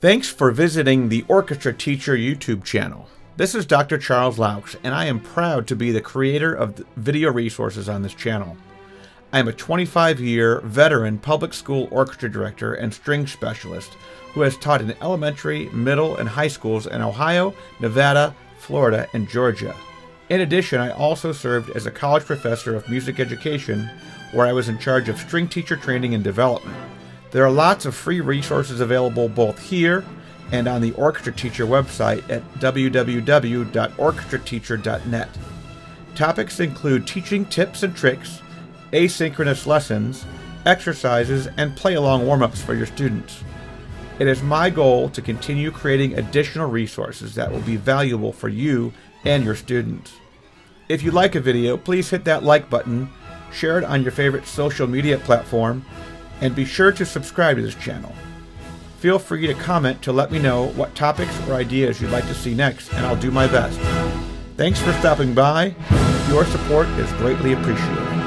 Thanks for visiting the Orchestra Teacher YouTube channel. This is Dr. Charles Laux, and I am proud to be the creator of the video resources on this channel. I am a 25-year veteran public school orchestra director and string specialist who has taught in elementary, middle, and high schools in Ohio, Nevada, Florida, and Georgia. In addition, I also served as a college professor of music education, where I was in charge of string teacher training and development. There are lots of free resources available both here and on the Orchestra Teacher website at www.orchestrateacher.net. Topics include teaching tips and tricks, asynchronous lessons, exercises, and play-along warm-ups for your students. It is my goal to continue creating additional resources that will be valuable for you and your students. If you like a video, please hit that like button, share it on your favorite social media platform, and be sure to subscribe to this channel. Feel free to comment to let me know what topics or ideas you'd like to see next, and I'll do my best. Thanks for stopping by. Your support is greatly appreciated.